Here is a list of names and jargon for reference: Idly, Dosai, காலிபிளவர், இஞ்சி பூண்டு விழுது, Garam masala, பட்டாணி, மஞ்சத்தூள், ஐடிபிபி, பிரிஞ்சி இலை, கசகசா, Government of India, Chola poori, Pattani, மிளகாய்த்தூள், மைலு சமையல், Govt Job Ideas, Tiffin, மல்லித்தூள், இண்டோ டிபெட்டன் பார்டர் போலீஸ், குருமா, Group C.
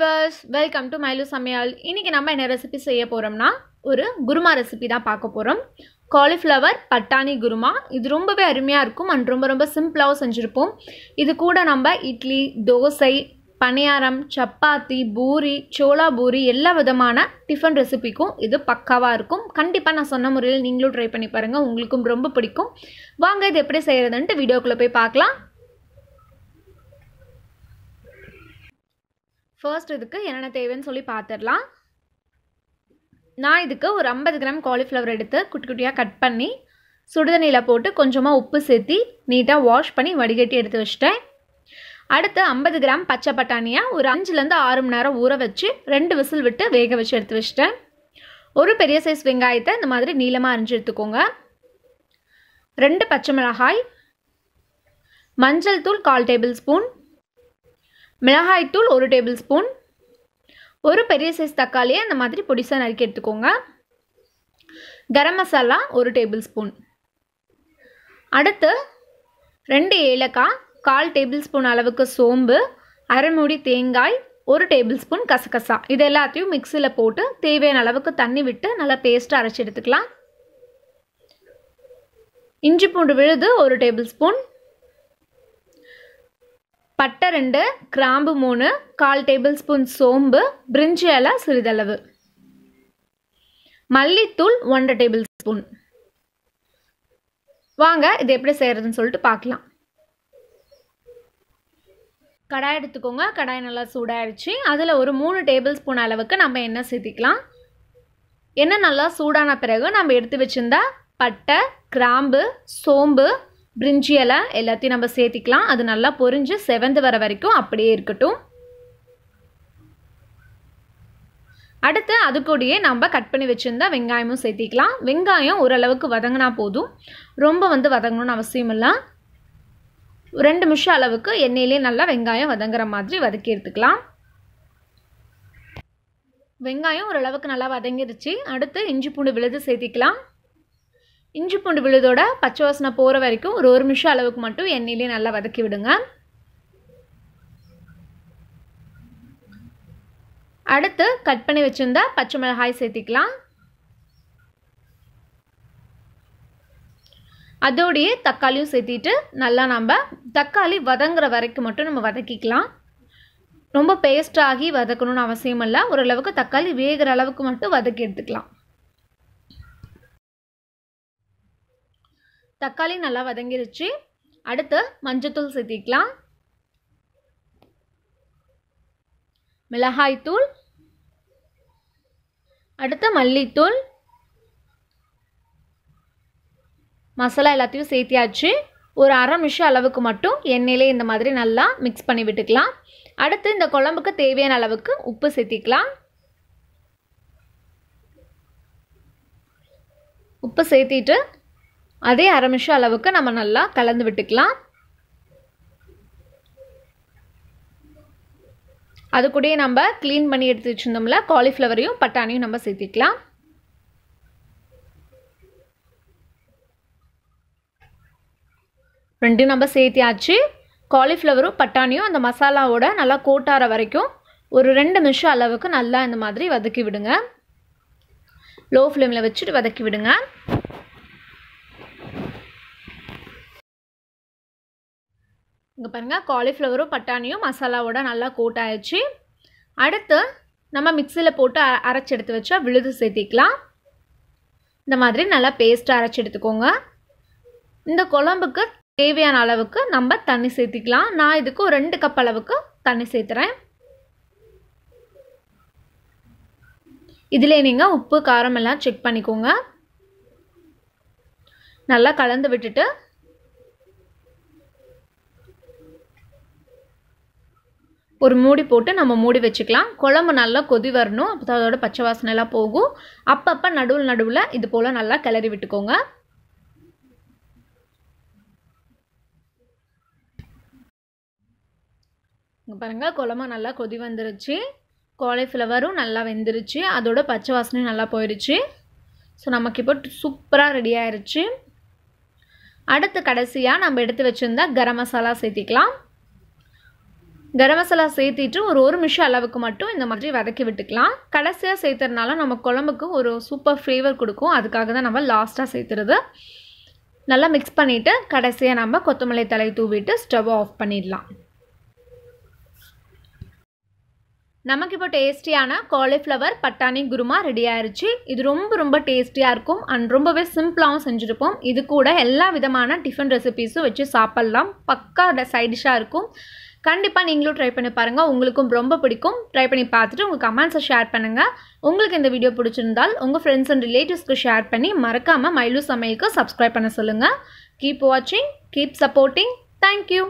Viewers welcome to மைலு சமையல். இன்னைக்கு நம்ம என்ன ரெசிபி செய்ய போறோம்னா ஒரு குருமா ரெசிபி தான் பார்க்க போறோம். காலிஃப்ளவர் பட்டாணி குருமா. இது ரொம்பவே அருமையா இருக்கும் அண்ட் ரொம்ப சிம்பிளாவும் செஞ்சிருப்போம். இது கூட நம்ம இட்லி, தோசை, பணியாரம், சப்பாத்தி, பூரி, சோளா பூரி எல்லா விதமான டிஃபன் ரெசிபிக்கும் இது பக்காவாக இருக்கும். கண்டிப்பாக நான் சொன்ன முறையில் நீங்களும் ட்ரை பண்ணி பாருங்கள், உங்களுக்கும் ரொம்ப பிடிக்கும். வாங்க இது எப்படி செய்கிறதுன்ட்டு வீடியோக்குள்ளே போய் பார்க்கலாம். ஃபர்ஸ்ட் இதுக்கு என்னென்ன தேவைன்னு சொல்லி பார்த்துடலாம். நான் இதுக்கு ஒரு 50 கிராம் காலிஃப்ளவர் எடுத்து குட்டி குட்டியாக கட் பண்ணி சுடுதண்ணியில் போட்டு கொஞ்சமாக உப்பு சேர்த்து நீட்டாக வாஷ் பண்ணி வடிகட்டி எடுத்து வச்சிட்டேன். அடுத்து 50 கிராம் பச்சை பட்டாணியாக ஒரு 5லேருந்து 6 மணி நேரம் ஊற வச்சு 2 விசில் விட்டு வேக வச்சு எடுத்து வச்சிட்டேன். ஒரு பெரிய சைஸ் வெங்காயத்தை இந்த மாதிரி நீளமாக அரிஞ்சு எடுத்துக்கோங்க. 2 பச்சை மிளகாய், மஞ்சள் தூள் 1/4 டேபிள் ஸ்பூன், மிளகாய் தூள் 1 டேபிள் ஸ்பூன், ஒரு பெரிய சைஸ் தக்காளியை இந்த மாதிரி பொடிசாக நறுக்கி எடுத்துக்கோங்க. Garam masala 1 tablespoon. அடுத்து 2 ஏலக்காய், 1/4 டேபிள் ஸ்பூன் அளவுக்கு சோம்பு, அரைமுடி தேங்காய், 1 டேபிள் ஸ்பூன் கசகசா. இது எல்லாத்தையும் மிக்சியில் போட்டு தேவையான அளவுக்கு தண்ணி விட்டு நல்லா பேஸ்ட்டாக அரைச்சி எடுத்துக்கலாம். இஞ்சி பூண்டு விழுது 1 டேபிள் ஸ்பூன், பட்டை 2, கிராம்பு 3, 1/4 டேபிள் ஸ்பூன் சோம்பு, பிரிஞ்சி இலை சிறிதளவு, மல்லித்தூள் 1/2 டேபிள் ஸ்பூன். வாங்க இது எப்படி செய்கிறதுன்னு சொல்லிட்டு பார்க்கலாம். கடாய் எடுத்துக்கோங்க. கடாய் நல்லா சூடாகிடுச்சு. அதில் ஒரு 3 டேபிள் ஸ்பூன் அளவுக்கு நம்ம எண்ணெய் சேர்த்திக்கலாம். எண்ணெய் நல்லா சூடான பிறகு நம்ம எடுத்து வச்சுருந்தா பட்டை, கிராம்பு, சோம்பு, பிரிஞ்சி இலை எல்லாத்தையும் நம்ம சேர்த்திக்கலாம். அது நல்லா பொரிஞ்சு செவந்து வர வரைக்கும் அப்படியே இருக்கட்டும். அடுத்து அது கூடயே நம்ம கட் பண்ணி வச்சுருந்தா வெங்காயமும் சேர்த்திக்கலாம். வெங்காயம் ஓரளவுக்கு வதங்கினா போதும், ரொம்ப வதங்கணும்னு அவசியம் இல்லை. 2 நிமிஷம் அளவுக்கு எண்ணெயிலே நல்லா வெங்காயம் வதங்குற மாதிரி வதக்கி எடுத்துக்கலாம். வெங்காயம் ஓரளவுக்கு நல்லா வதங்கிடுச்சு. அடுத்து இஞ்சி பூண்டு விழுது சேர்த்திக்கலாம். இஞ்சி பூண்டு விழுதோட பச்சை வாசனை போகிற வரைக்கும் ஒரு 1 நிமிஷம் அளவுக்கு மட்டும் எண்ணெயிலே நல்லா வதக்கி விடுங்க. அடுத்து கட் பண்ணி வச்சுருந்தா பச்சை மிளகாய் சேர்த்திக்கலாம். அதோடையே தக்காளியும் சேர்த்திட்டு நல்லா நம்ம தக்காளி வதங்குற வரைக்கும் மட்டும் நம்ம வதக்கிக்கலாம். ரொம்ப பேஸ்டாகி வதக்கணும்னு அவசியம் இல்லை. ஓரளவுக்கு தக்காளி வேகிற அளவுக்கு மட்டும் வதக்கி எடுத்துக்கலாம். தக்காளி நல்லா வதங்கிருச்சு. அடுத்து மஞ்சத்தூள் சேர்த்திக்கலாம், மிளகாய்த்தூள், அடுத்து மல்லித்தூள், மசாலா எல்லாத்தையும் சேர்த்தியாச்சு. ஒரு 1/2 நிமிஷம் அளவுக்கு மட்டும் எண்ணெயிலே இந்த மாதிரி நல்லா மிக்ஸ் பண்ணி விட்டுக்கலாம். அடுத்து இந்த குழம்புக்கு தேவையான அளவுக்கு உப்பு சேர்த்திக்கலாம். உப்பு சேர்த்திட்டு அதே 1/2 நிமிஷம் அளவுக்கு நம்ம நல்லா கலந்து விட்டுக்கலாம். அது கூட நம்ம க்ளீன் பண்ணி எடுத்து வச்சுருந்தோம்ல காலிஃப்ளவரையும் பட்டாணியும் நம்ம சேர்த்திக்கலாம். ரெண்டும் நம்ம சேர்த்தியாச்சு. காலிஃப்ளவரும் பட்டாணியும் அந்த மசாலாவோட நல்லா கோட்டார வரைக்கும் ஒரு 2 நிமிஷம் அளவுக்கு நல்லா இந்த மாதிரி வதக்கி விடுங்க. லோ ஃப்ளேமில் வச்சுட்டு வதக்கி விடுங்க. இங்கே பாருங்கள், காலிஃப்ளவரும் பட்டாணியும் மசாலாவோட நல்லா கோட்டாயிடுச்சு. அடுத்து நம்ம மிக்சியில் போட்டு அரைச்சி எடுத்து வச்சா விழுது சேர்த்திக்கலாம். இந்த மாதிரி நல்லா பேஸ்ட்டாக அரைச்சி எடுத்துக்கோங்க. இந்த குழம்புக்கு தேவையான அளவுக்கு நம்ம தண்ணி சேர்த்திக்கலாம். நான் இதுக்கு 2 கப் அளவுக்கு தண்ணி சேர்த்துறேன். இதில் நீங்கள் உப்பு காரம் எல்லாம் செக் பண்ணிக்கோங்க. நல்லா கலந்து விட்டுட்டு ஒரு மூடி போட்டு நம்ம மூடி வச்சுக்கலாம். குழம்பு நல்லா கொதி வரணும், அப்போ தான் அதோட பச்சை வாசனை எல்லாம் போகும். அப்பப்போ நடுவில் இது போல் நல்லா கிளறி விட்டுக்கோங்க. இங்கே பாருங்கள், குழம்பு நல்லா கொதி வந்துருச்சு. காலிஃப்ளவரும் நல்லா வெந்துருச்சு, அதோட பச்சை வாசனையும் நல்லா போயிடுச்சு. ஸோ நமக்கு இப்போ சூப்பராக ரெடி ஆயிடுச்சு. அடுத்து கடைசியாக நம்ம எடுத்து வச்சுருந்தா கரம் மசாலா சேர்த்திக்கலாம். गरम मसाला சேர்த்திட்டு ஒரு நிமிஷம் அளவுக்கு மட்டும் இந்த மாதிரி வதக்கி விட்டுக்கலாம் கடைசியா சேர்த்தறனால நம்ம குழம்புக்கு ஒரு சூப்பர் ஃப்ளேவர் கொடுக்கும் அதுக்காக தான் நம்ம லாஸ்டா சேர்த்துறது நல்லா mix பண்ணிட்டு கடைசியா நம்ம கொத்தமல்லி தழை தூவிட்டு ஸ்டவ் ஆஃப் பண்ணிடலாம் நமக்கு இப்போ டேஸ்டியான காலிஃப்ளவர் பட்டாணி குருமா ரெடி ஆயிருச்சு இது ரொம்ப ரொம்ப டேஸ்டியா இருக்கும் and ரொம்பவே சிம்பிளாவும் செஞ்சிருப்போம் இது கூட எல்லா விதமான டிஃபன் ரெசிபீஸ் வச்சு சாப்பிடலாம் பக்கா சைடு டிஷ்ஷா இருக்கும் கண்டிப்பா நீங்களும் ட்ரை பண்ணி பாருங்க உங்களுக்கும் ரொம்ப பிடிக்கும் ட்ரை பண்ணி பார்த்துட்டு உங்க கமெண்ட்ஸ் ஷேர் பண்ணுங்க உங்களுக்கு இந்த வீடியோ பிடிச்சிருந்தால் உங்க फ्रेंड्स and ரிலேட்டிவ்ஸ்க்கு ஷேர் பண்ணி மறக்காம மைலு சமையலுக்கு Subscribe பண்ண சொல்லுங்க keep watching keep supporting thank you